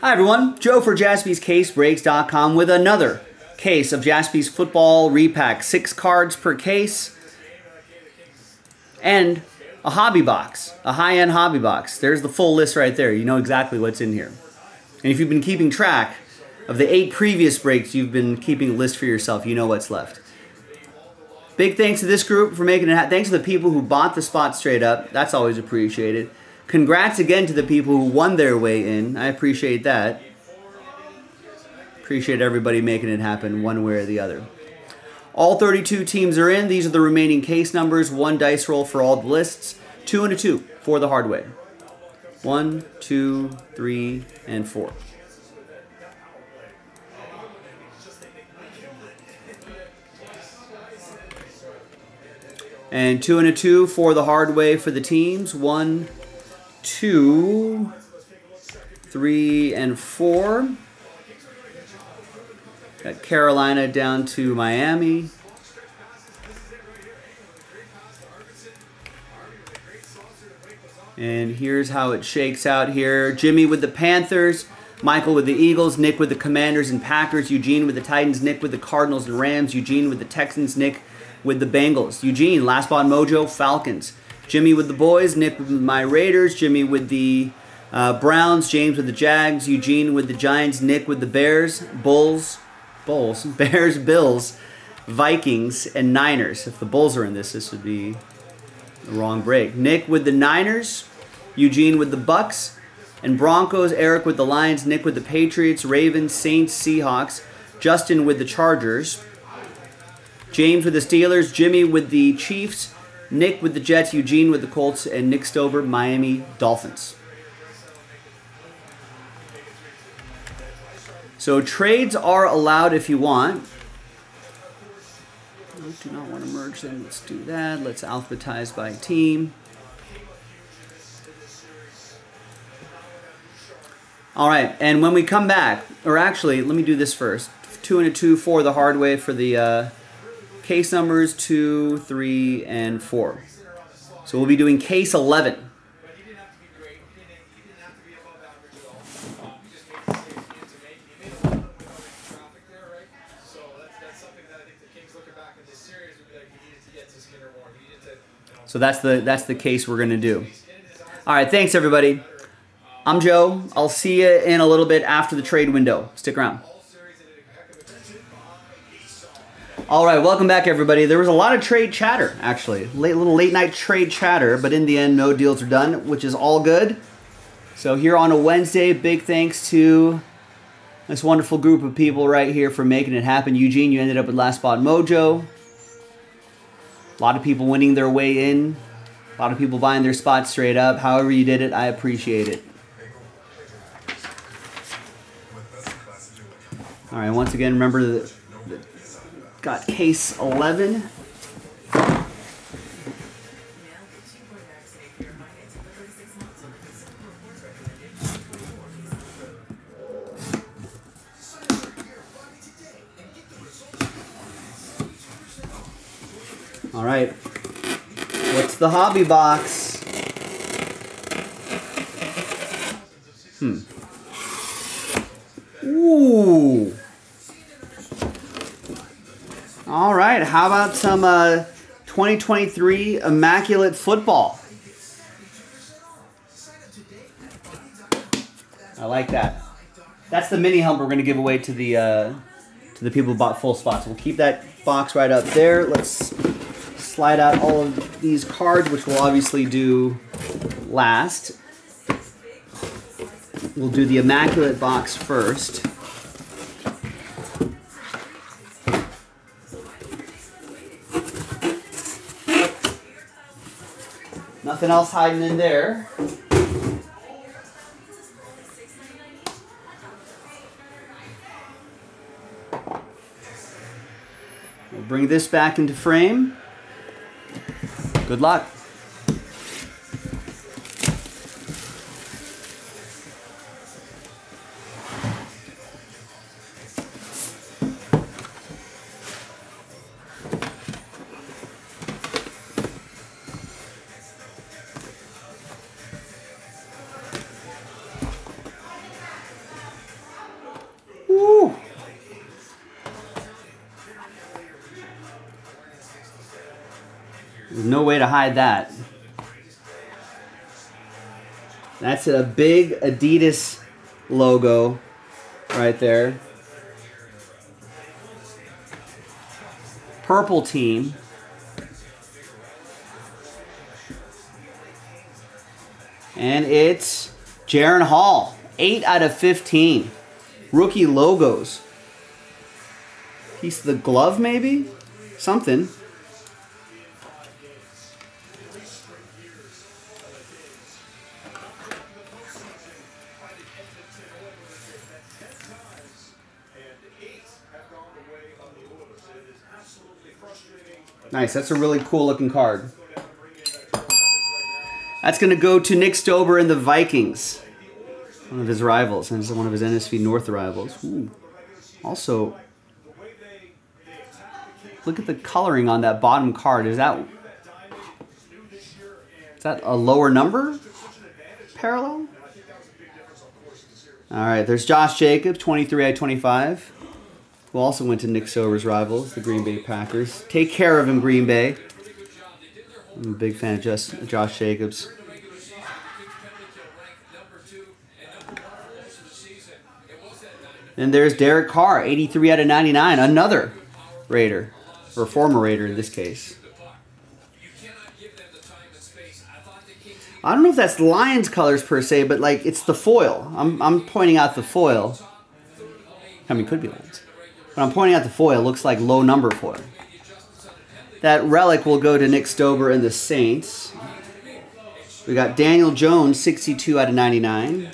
Hi everyone, Joe for JaspysCaseBreaks.com with another case of Jaspys Football repack. 6 cards per case and a hobby box, a high-end hobby box. There's the full list right there. You know exactly what's in here. And if you've been keeping track of the 8 previous breaks, you've been keeping a list for yourself. You know what's left. Big thanks to this group for making it happen. Thanks to the people who bought the spot straight up. That's always appreciated. Congrats again to the people who won their way in. I appreciate that. Appreciate everybody making it happen one way or the other. All 32 teams are in. These are the remaining case numbers. 1 dice roll for all the lists. 2 and a 2 for the hard way. 1, 2, 3, and 4. And 2 and a 2 for the hard way for the teams. 1, 2, 3, and 4. Got Carolina down to Miami. And here's how it shakes out here. Jimmy with the Panthers, Michael with the Eagles, Nick with the Commanders and Packers, Eugene with the Titans, Nick with the Cardinals and Rams, Eugene with the Texans, Nick with the Bengals. Eugene, Last Spot Mojo, Falcons. Jimmy with the boys, Nick with my Raiders, Jimmy with the Browns, James with the Jags, Eugene with the Giants, Nick with the Bears, Bears, Bills, Vikings, and Niners. If the Bulls are in this, this would be the wrong break. Nick with the Niners, Eugene with the Bucks, and Broncos, Eric with the Lions, Nick with the Patriots, Ravens, Saints, Seahawks, Justin with the Chargers, James with the Steelers, Jimmy with the Chiefs, Nick with the Jets, Eugene with the Colts, and Nick Stover, Miami Dolphins. So trades are allowed if you want. I do not want to merge them. Let's do that. Let's alphabetize by team. All right, and when we come back, or actually, let me do this first. 2 and a 2 for the hard way for the case numbers 2, 3, and 4. So we'll be doing case 11. So that's the case we're going to do. All right, thanks everybody. I'm Joe. I'll see you in a little bit after the trade window. Stick around. All right, welcome back, everybody. There was a lot of trade chatter, actually. Little late-night trade chatter, but in the end, no deals are done, which is all good. So here on a Wednesday, big thanks to this wonderful group of people right here for making it happen. Eugene, you ended up with Last Spot Mojo. A lot of people winning their way in. A lot of people buying their spots straight up. However you did it, I appreciate it. All right, once again, remember that... Got case 11. All right. What's the hobby box? Ooh. All right, how about some 2023 Immaculate Football? I like that. That's the mini hump we're going to give away to the people who bought full spots. We'll keep that box right up there. Let's slide out all of these cards, which we'll obviously do last. We'll do the Immaculate box first. Nothing else hiding in there. We'll bring this back into frame. Good luck. No way to hide that. That's a big Adidas logo right there. Purple team. And it's Jaron Hall. 8 out of 15. Rookie logos. Piece of the glove, maybe? Something. Nice. That's a really cool looking card. That's going to go to Nick Stober and the Vikings. One of his rivals. And one of his NSV North rivals. Ooh. Also, look at the coloring on that bottom card. Is that a lower number? Parallel? All right. There's Josh Jacobs, 23 out of 25. Who also went to Nick Stober's rivals, the Green Bay Packers. Take care of him, Green Bay. I'm a big fan of Josh Jacobs. And there's Derek Carr, 83 out of 99. Another Raider, or former Raider in this case. I don't know if that's Lions colors per se, but like it's the foil. I'm pointing out the foil. I mean, could be Lions. But I'm pointing out the foil. It looks like low number foil. That relic will go to Nick Stober and the Saints. We got Daniel Jones, 62 out of 99.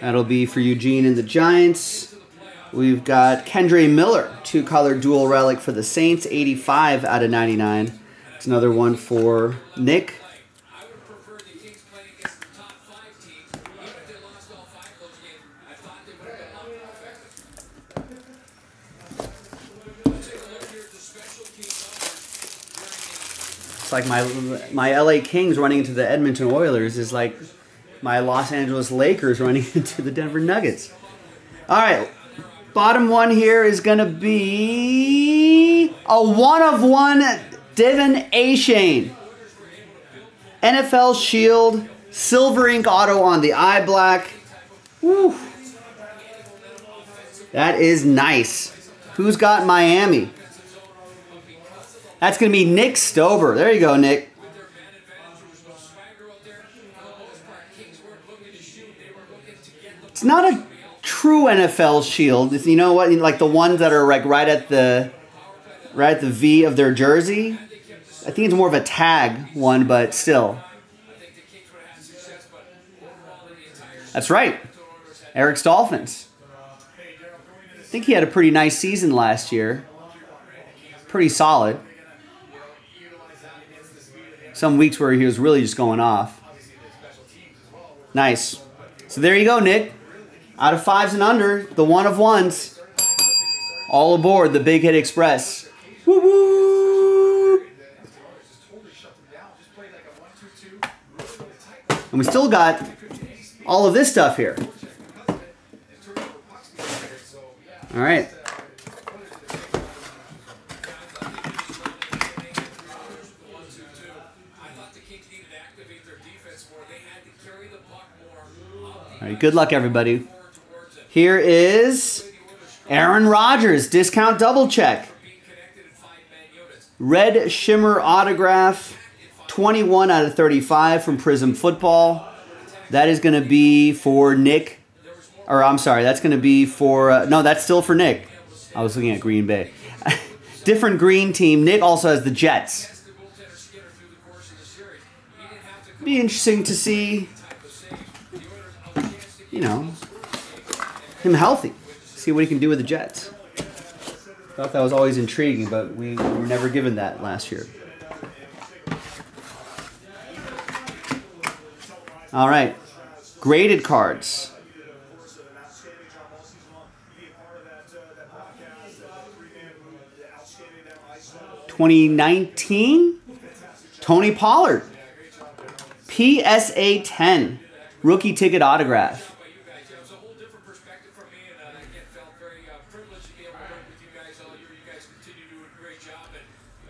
That'll be for Eugene and the Giants. We've got Kendra Miller, two-color dual relic for the Saints, 85 out of 99. It's another one for Nick. It's like my LA Kings running into the Edmonton Oilers is like my Los Angeles Lakers running into the Denver Nuggets. All right, bottom one here is going to be a one-of-one Devin A. Shane. NFL Shield, silver ink auto on the eye black. Woo. That is nice. Who's got Miami? That's going to be Nick Stober. There you go, Nick. It's not a true NFL shield. It's, you know what? Like the ones that are like right at the V of their jersey. I think it's more of a tag one, but still. That's right. Eric's Dolphins. I think he had a pretty nice season last year. Pretty solid. Some weeks where he was really just going off. Nice. So there you go, Nick. Out of 5s and under, the one-of-ones. All aboard the Big Hit Express. Woo-woo! And we still got all of this stuff here. All right. All right, good luck, everybody. Here is Aaron Rodgers, discount double check. Red Shimmer autograph, 21 out of 35 from Prism Football. That is going to be for Nick. Or I'm sorry, that's going to be for... no, that's still for Nick. I was looking at Green Bay. Different green team. Nick also has the Jets. Be interesting to see... you know, him healthy. See what he can do with the Jets. Thought that was always intriguing, but we were never given that last year. All right, graded cards. '19, Tony Pollard, PSA 10, rookie ticket autograph.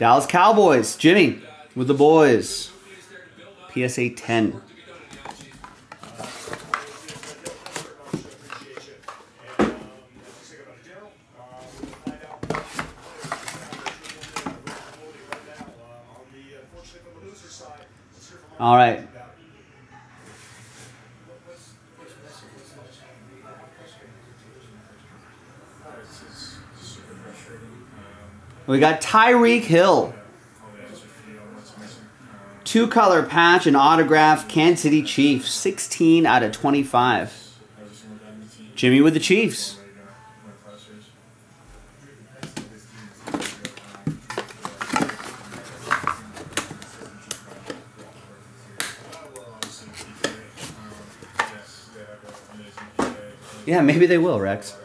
Dallas Cowboys, Jimmy with the boys. PSA 10. All right. We got Tyreek Hill. Two-color patch and autograph, Kansas City Chiefs. 16 out of 25. Jimmy with the Chiefs. Yeah, maybe they will, Rex.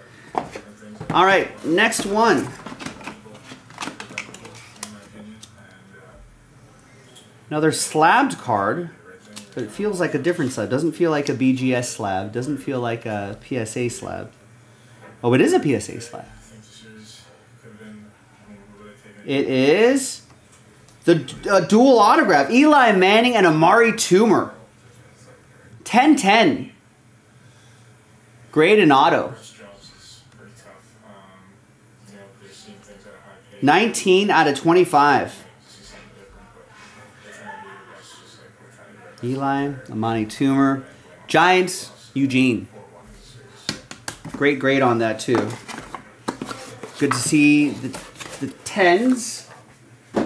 All right, next one. Another slabbed card, but it feels like a different slab. Doesn't feel like a BGS slab. Doesn't feel like a PSA slab. Oh, it is a PSA slab. It is the dual autograph. Eli Manning and Amari Toomer. 10-10. Grade and auto. 19 out of 25. Eli, Amari Toomer. Giants, Eugene. Great grade on that, too. Good to see the 10s. All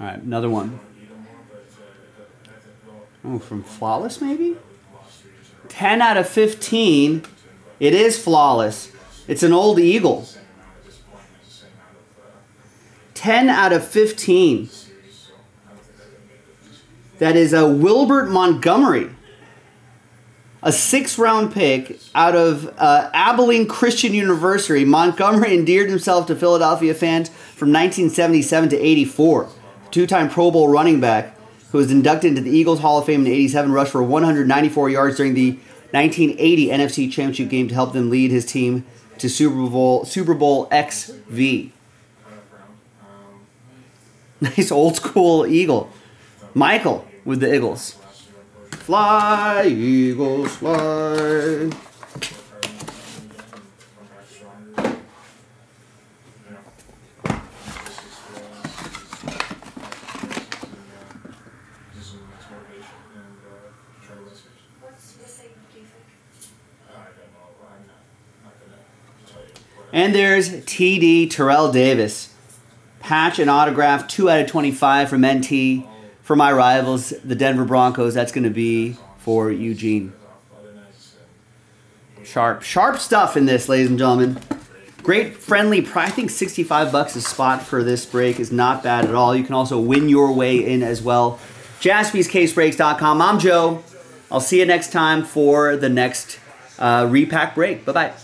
right, another one. Oh, from Flawless, maybe? 10 out of 15. It is Flawless. It's an old Eagle. 10 out of 15. That is a Wilbert Montgomery. A 6th-round pick out of Abilene Christian University. Montgomery endeared himself to Philadelphia fans from 1977 to 84. Two-time Pro Bowl running back who was inducted into the Eagles Hall of Fame in 87 rushed for 194 yards during the 1980 NFC Championship game to help them lead his team to Super Bowl XV. Nice old school Eagle. Michael with the Eagles. Fly, Eagles, fly. And there's TD Terrell Davis. Patch and autograph, 2 out of 25 from NT. For my rivals, the Denver Broncos, that's going to be for Eugene. Sharp. Sharp stuff in this, ladies and gentlemen. Great friendly price. I think $65 a spot for this break is not bad at all. You can also win your way in as well. JaspysCaseBreaks.com. I'm Joe. I'll see you next time for the next repack break. Bye-bye.